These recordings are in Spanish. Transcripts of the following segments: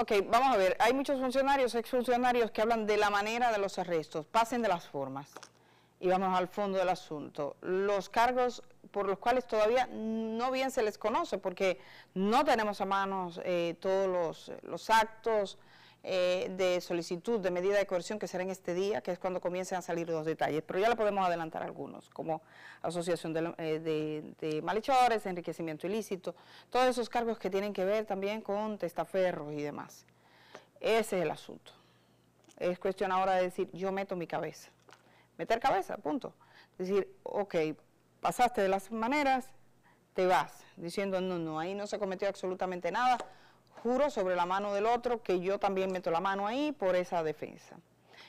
Ok, vamos a ver, hay muchos funcionarios, exfuncionarios que hablan de la manera de los arrestos, pasen de las formas y vamos al fondo del asunto. Los cargos por los cuales todavía no bien se les conoce porque no tenemos a manos todos los actos de solicitud de medida de coerción que será en este día, que es cuando comiencen a salir los detalles, pero ya le podemos adelantar algunos, como asociación de malhechores, enriquecimiento ilícito, todos esos cargos que tienen que ver también con testaferros y demás. Ese es el asunto. Es cuestión ahora de decir, yo meto mi cabeza. Meter cabeza, punto. Decir, ok, pasaste de las maneras, te vas, diciendo, no, no, ahí no se cometió absolutamente nada, juro sobre la mano del otro que yo también meto la mano ahí por esa defensa.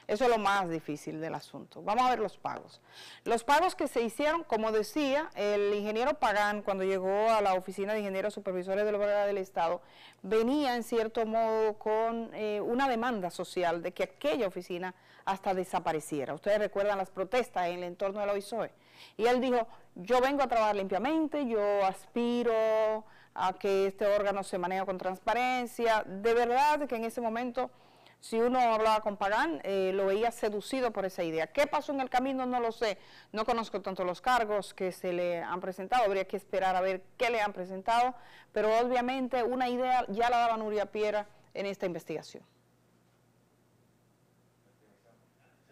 Eso es lo más difícil del asunto. Vamos a ver los pagos. Los pagos que se hicieron, como decía el ingeniero Pagán, cuando llegó a la oficina de ingenieros supervisores de la obra del Estado, venía en cierto modo con una demanda social de que aquella oficina hasta desapareciera. Ustedes recuerdan las protestas en el entorno de la OISOE. Y él dijo, yo vengo a trabajar limpiamente, yo aspiro a que este órgano se maneje con transparencia. De verdad que en ese momento, si uno hablaba con Pagán, lo veía seducido por esa idea. ¿Qué pasó en el camino? No lo sé. No conozco tanto los cargos que se le han presentado. Habría que esperar a ver qué le han presentado. Pero obviamente una idea ya la daba Nuria Piera en esta investigación.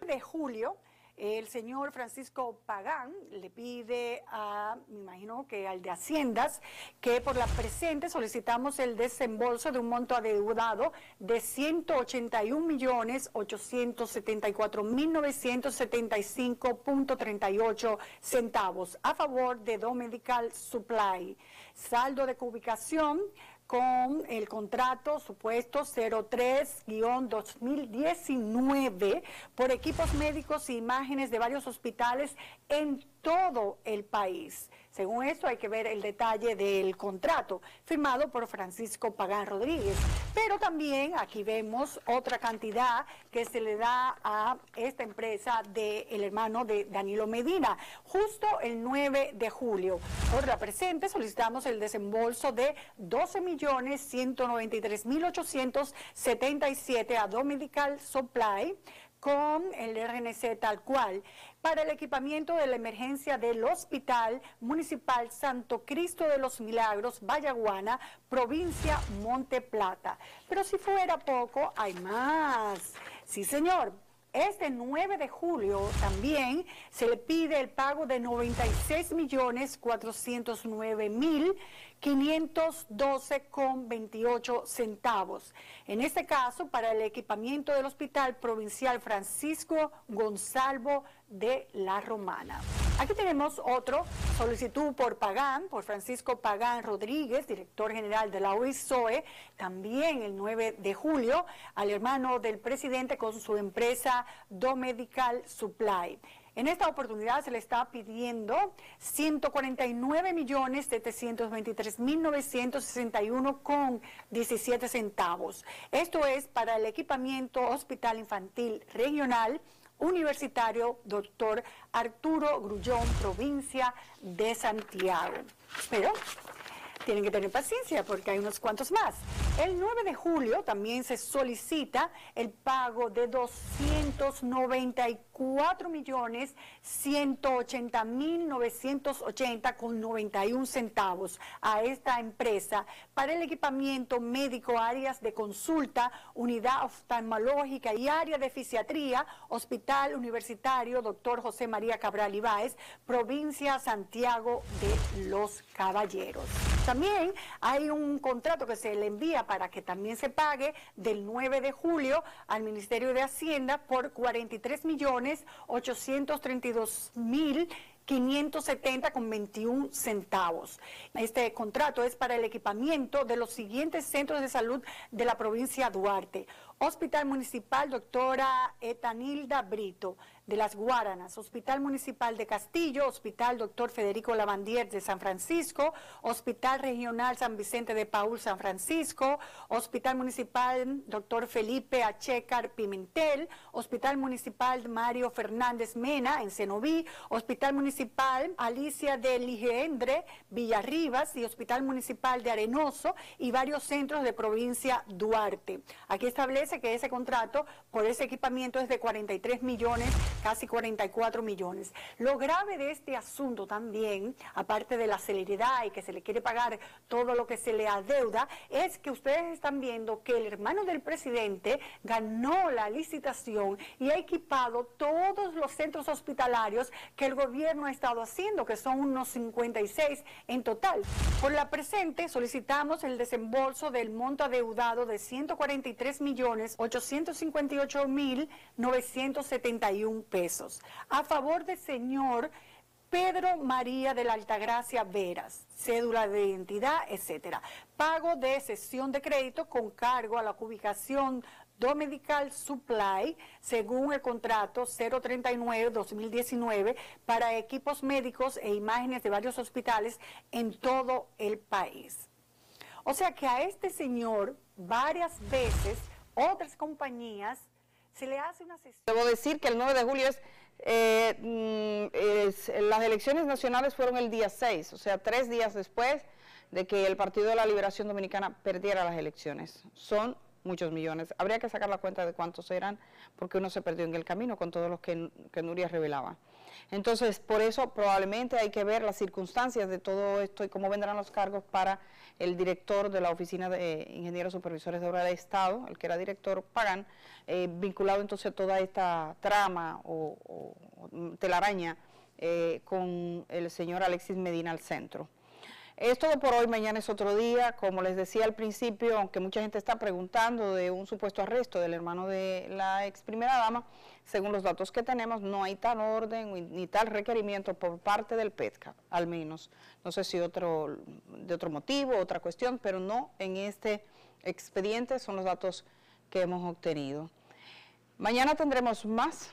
De julio, el señor Francisco Pagán le pide a, me imagino que al de Haciendas, que por la presente solicitamos el desembolso de un monto adeudado de 181.874.975.38 centavos a favor de Dom Medical Supply. Saldo de cubicación con el contrato supuesto 03-2019 por equipos médicos e imágenes de varios hospitales en todo el país. Según esto hay que ver el detalle del contrato firmado por Francisco Pagán Rodríguez. Pero también aquí vemos otra cantidad que se le da a esta empresa del hermano de Danilo Medina. Justo el 9 de julio. Por la presente solicitamos el desembolso de 12.193.877 a Dom Medical Supply con el RNC tal cual, para el equipamiento de la emergencia del Hospital Municipal Santo Cristo de los Milagros, Vallaguana, provincia Monte Plata. Pero si fuera poco, hay más. Sí, señor. Este 9 de julio también se le pide el pago de 96.409.512,28 centavos. En este caso, para el equipamiento del Hospital Provincial Francisco Gonzalo de la Romana. Aquí tenemos otro solicitud por Pagán, por Francisco Pagán Rodríguez, director general de la OISOE, también el 9 de julio, al hermano del presidente con su empresa Dom Medical Supply. En esta oportunidad se le está pidiendo 149.723.961,17 centavos. Esto es para el equipamiento Hospital Infantil Regional Universitario Doctor Arturo Grullón, provincia de Santiago. Pero tienen que tener paciencia porque hay unos cuantos más. El 9 de julio también se solicita el pago de 294.180.980,91 centavos a esta empresa para el equipamiento médico, áreas de consulta, unidad oftalmológica y área de fisiatría, Hospital Universitario Dr. José María Cabral Ibáez, provincia Santiago de los Caballeros. También hay un contrato que se le envía para que también se pague del 9 de julio al Ministerio de Hacienda por 43.832.570,21 centavos. Este contrato es para el equipamiento de los siguientes centros de salud de la provincia Duarte. Hospital Municipal Doctora Etanilda Brito de Las Guaranas, Hospital Municipal de Castillo, Hospital Doctor Federico Lavandier de San Francisco, Hospital Regional San Vicente de Paúl San Francisco, Hospital Municipal Doctor Felipe Achécar Pimentel, Hospital Municipal Mario Fernández Mena en Cenoví, Hospital Municipal Alicia de Ligiendre, Villarribas y Hospital Municipal de Arenoso y varios centros de provincia Duarte. Aquí establece que ese contrato por ese equipamiento es de 43 millones, casi 44 millones. Lo grave de este asunto también, aparte de la celeridad y que se le quiere pagar todo lo que se le adeuda, es que ustedes están viendo que el hermano del presidente ganó la licitación y ha equipado todos los centros hospitalarios que el gobierno ha estado haciendo, que son unos 56 en total. Por la presente solicitamos el desembolso del monto adeudado de 143.858.971 pesos a favor del señor Pedro María de la Altagracia Veras, cédula de identidad, etcétera. Pago de cesión de crédito con cargo a la ubicación Dom Medical Supply, según el contrato 039-2019, para equipos médicos e imágenes de varios hospitales en todo el país. O sea que a este señor varias veces otras compañías se le hace una sesión. Debo decir que el 9 de julio es las elecciones nacionales fueron el día 6, o sea, 3 días después de que el Partido de la Liberación Dominicana perdiera las elecciones. Son muchos millones. Habría que sacar la cuenta de cuántos eran, porque uno se perdió en el camino con todos los que Nuria revelaba. Entonces, por eso probablemente hay que ver las circunstancias de todo esto y cómo vendrán los cargos para el director de la Oficina de Ingenieros Supervisores de Obra de Estado, el que era director Pagán, vinculado entonces a toda esta trama o telaraña con el señor Alexis Medina al centro. Es todo por hoy, mañana es otro día. Como les decía al principio, aunque mucha gente está preguntando de un supuesto arresto del hermano de la ex primera dama, según los datos que tenemos, no hay tal orden ni tal requerimiento por parte del PEPCA, al menos. No sé si de otro motivo, otra cuestión, pero no en este expediente, son los datos que hemos obtenido. Mañana tendremos más,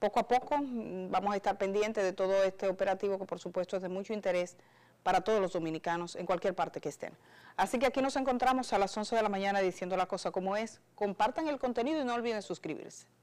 poco a poco, vamos a estar pendientes de todo este operativo que por supuesto es de mucho interés para todos los dominicanos en cualquier parte que estén. Así que aquí nos encontramos a las 11 de la mañana diciendo la cosa como es. Compartan el contenido y no olviden suscribirse.